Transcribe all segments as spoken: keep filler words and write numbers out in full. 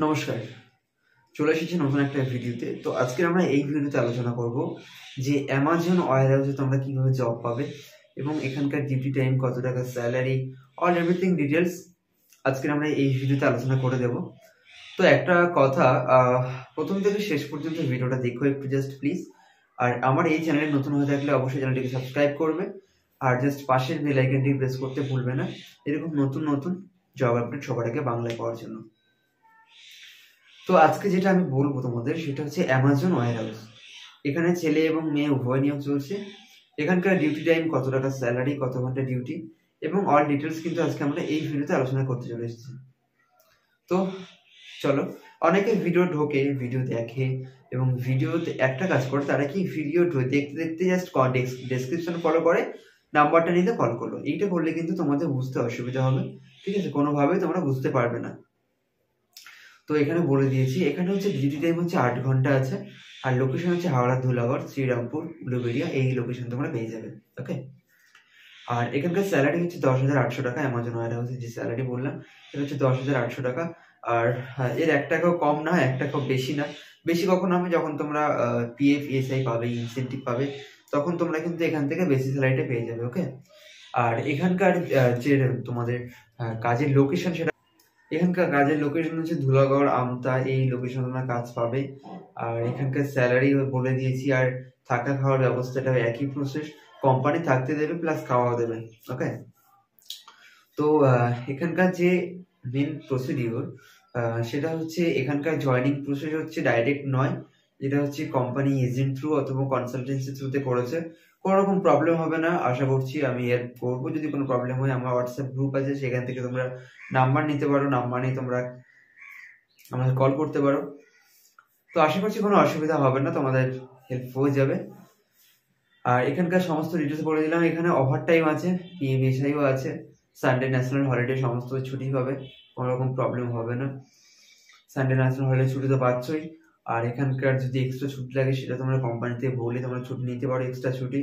नमस्कार चले नतून एक भिडियोते तो आज के भिडियोते आलोचना करब जो Amazon वायर हाउसे तुम्हारा क्यों जॉब पा एखानकार डिउटी टाइम कत टाका सैलारि और एवरिथिंग डिटेल्स आज के भिडियोते आलोचना कर देव। तो एक कथा प्रथम थेके शेष पर्यन्त भिडियोटा देखो एकटू जस्ट प्लिज और हमारे चैनल नतून होये थाकले अवश्य चैनलटिके सबसक्राइब करबे और जस्ट पाशेर बेल आइकनटी प्रेस करते भूलबे ना एरकम नतून नतून जॉब अपडेट सबार आगे बांग्लाय पाওয়ার জন্য। तो आज के जेटा बोलबो तोमादेर सेटा होच्छे Amazon वायर हाउस एखाने छेले एबं मेये उभय नियोग चलछे एखानकार डिउटी टाइम कत टाका सैलारि कत घंटा डिउटी एबं अल डिटेल्स किन्तु आजके आमरा एई भिडियोते आलोचना करते चले एसेछि। तो चलो अनेके भिडियो ढोके भिडियो देखे एबं भिडियोते एकटा काज करे तारा कि भिडियो देखते देखते जस्ट डेसक्रिपशन फलो करे नाम्बारटा निते कल करलो एइटा करले किन्तु तोमादेर बुझते असुविधा होबे ठीक आछे कोनोभाबेई तोमरा बुझते पारबे ना। तो एखाने बोले दिएछि एखाने होच्छे डिउटी टाइम होच्छे आठ घंटा आछे और लोकेशन होच्छे हावड़ा धुलागढ़ श्रीरामपुर उलुबेरिया एई लोकेशन तोमरा पेये जाबे ओके। और एखानकार सैलारि होच्छे दस हज़ार आठशो टाका Amazon वायर हाउसे जे सैलारि बोललाम सेटा होच्छे दस हज़ार आठशो टाका और एर एक टाकाओ कम ना एक टाकाओ बेशी ना बेशी कखन होबे जखन तोमरा पीएफ ईएसआई पाबे इनसेंटिव पाबे तखन तोमरा किन्तु एखान थेके बेशी सैलारिटा पेये जाबे ओके। और एखानकार जे तोमादेर काजेर लोकेशन सेटा एखानकार काजेर लोकेशन होच्छे धुलागढ़ आमता एई लोकेशन तोमरा काज पाबे और एखानकार सैलारि बोले दिएछि और थाका खाওয়ার व्यवस्थाटाও एकই प्रसेस कोम्पानी थाकते देबे प्लस खाওয়া देबे ओके। तो एखानकार जे मेन प्रसिडिओर सेटा होच्छे एखानकार जयनिंग प्रसेस होच्छे डायरेक्ट नय जेटा होच्छे कोम्पानी एजेंट थ्रू अथवा कनसालटेंसि थ्रूते करेছে কোনো রকম প্রবলেম হবে না আশা করছি আমি হেল্প করব। যদি কোনো প্রবলেম হয় আমার WhatsApp গ্রুপ আছে সেখান থেকে তোমরা নাম্বার নিতে পারো নাম্বার নিয়ে তোমরা আমাদের কল করতে পারো। তো আশা করছি কোনো অসুবিধা হবে না তোমাদের হেল্প হয়ে যাবে। আর এখানকার সমস্ত ডিটেইলস বলে দিলাম এখানে ওভার টাইম আছে পিএম বিষয়ও আছে সানডে ন্যাশনাল হলিডে সমস্ত ছুটি পাবে কোনো রকম প্রবলেম হবে না সানডে ন্যাশনাল হলিডে ছুটি তো পাচ্ছই और एखानकार जो एक्सट्रा छुट्टी लागे से तुम्हारा कोम्पानी बोले तुम्हारा छुट्टी नीते पारो एक्सट्रा छुट्टी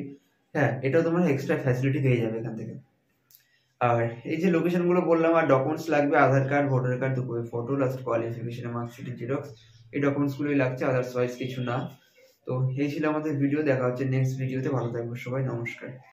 हाँ एटा तुम्हारा एक्सट्रा फैसिलिटी पेये जाबे एखान थेके। और ये जो लोकेशनगुलो बोललाम और डकुमेंट्स लागबे आधार कार्ड भोटार कार्ड दुई copy photo last qualification marksheet Xerox ये डकुमेंट्सगुलोई लागछे अदारवाइज किछु ना। तो ये छिलो आमादेर भिडियो देखा होच्छे नेक्स्ट भिडियोते भालो थाकबो सबाई नमस्कार।